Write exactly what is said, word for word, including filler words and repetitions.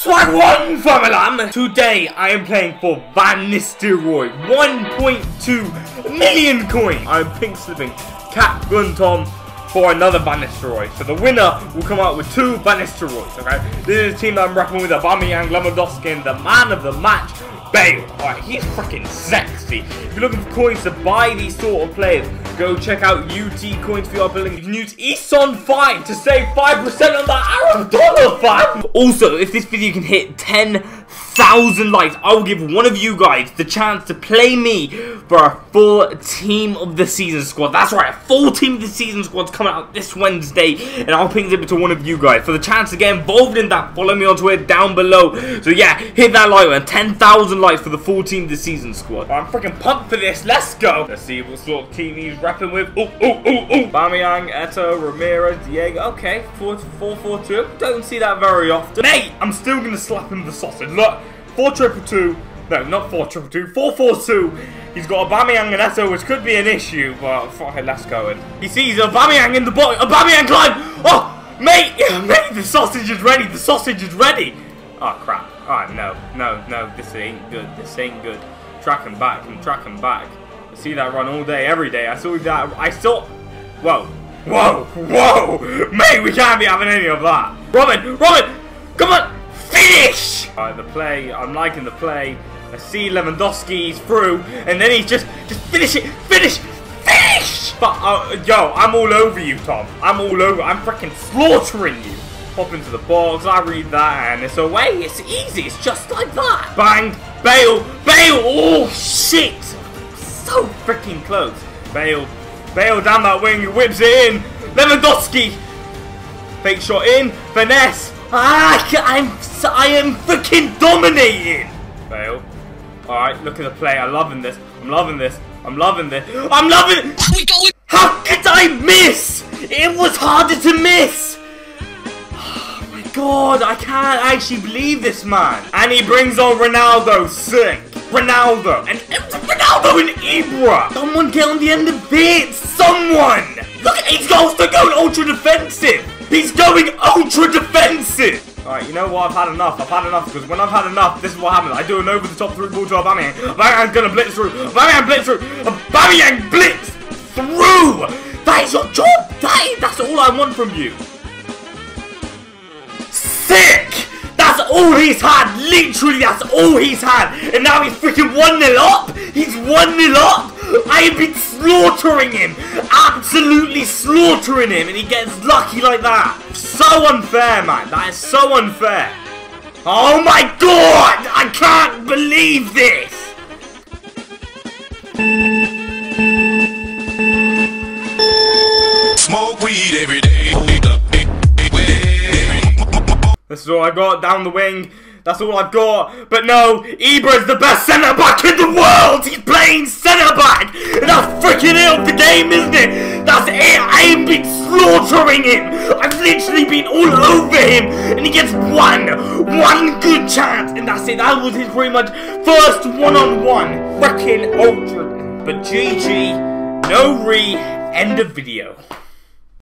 Swag one fam! Today I am playing for Van Nistelrooy. one point two million coins. I'm pink slipping Cap Gun Tom for another Van Nistelrooy. So the winner will come out with two Van Nistelrooys, okay? This is the team that I'm rapping with: Aubameyang, Lewandowski, and the man of the match, Bale. Alright, he's freaking sexy. If you're looking for coins to buy these sort of players, go check out U T Coins for your building. You can use Eson Fine to save five percent on that Arab dollar, fam. Also, if this video can hit ten thousand likes, I will give one of you guys the chance to play me for a full team of the season squad. That's right, a full team of the season squad's coming out this Wednesday, and I'll ping it to one of you guys. For the chance to get involved in that, follow me on Twitter down below. So yeah, hit that like button. ten thousand likes for the full team of the season squad. I'm freaking pumped for this. Let's go. Let's see what sort of team he's rapping with. Ooh, ooh, ooh, ooh. Aubameyang, Eto'o, Ramirez, Diego. Okay, four four two. Don't see that very often. Mate, I'm still going to slap him the sausage. Look, four triple two. No, not four triple two. four four two. He's got Aubameyang and Eto'o, which could be an issue, but fuck it, let's go in. He sees Aubameyang in the box. Aubameyang climb. Oh, mate, mate, the sausage is ready. The sausage is ready. Oh, crap. Alright, no, no, no. This ain't good. This ain't good. Track him back. I'm tracking back. I see that run all day, every day. I saw that. I saw. Whoa. Whoa. Whoa. Mate, we can't be having any of that. Robin. Robin. Come on. Finish. Alright, the play. I'm liking the play. I see Lewandowski, he's through, and then he's just, just finish it, finish, finish! But, uh, yo, I'm all over you, Tom. I'm all over, I'm freaking slaughtering you. Pop into the box, I read that, and it's away, it's easy, it's just like that. Bang, Bale, Bale, oh shit! So freaking close. Bale, Bale down that wing, whips it in. Lewandowski, fake shot in, finesse. Ah, I'm, I am freaking dominating. Bale. Alright, look at the play. I'm loving this. I'm loving this. I'm loving this. I'm loving it. How did I miss? It was harder to miss. Oh my god, I can't actually believe this man. And he brings on Ronaldo. Sick. Ronaldo. And it was Ronaldo and Ibra. Someone get on the end of it. Someone. Look at these goals. They're going ultra defensive. He's going ultra defensive. Alright, you know what? I've had enough. I've had enough, because when I've had enough, this is what happens. I do an over-the-top through ball to Aubameyang. Aubameyang's gonna blitz through. Aubameyang blitz through. Aubameyang blitz through. That is your job. That is, that's all I want from you. Sick. That's all he's had. Literally, that's all he's had. And now he's freaking one nil up. He's one nil up. I have been slaughtering him. Absolutely slaughtering him. And he gets lucky like that. So unfair, man. That is so unfair. Oh my god! I can't believe this! Smoke weed every day. This is all I got. Down the wing. That's all I've got. But no, Ibra is the best centre-back in the world. He's playing centre-back. And that's freaking it of the game, isn't it? That's it. I have been slaughtering him. I've literally been all over him. And he gets one. One good chance. And that's it. That was his pretty much first one-on-one. Freaking ultra. But G G. No re. End of video.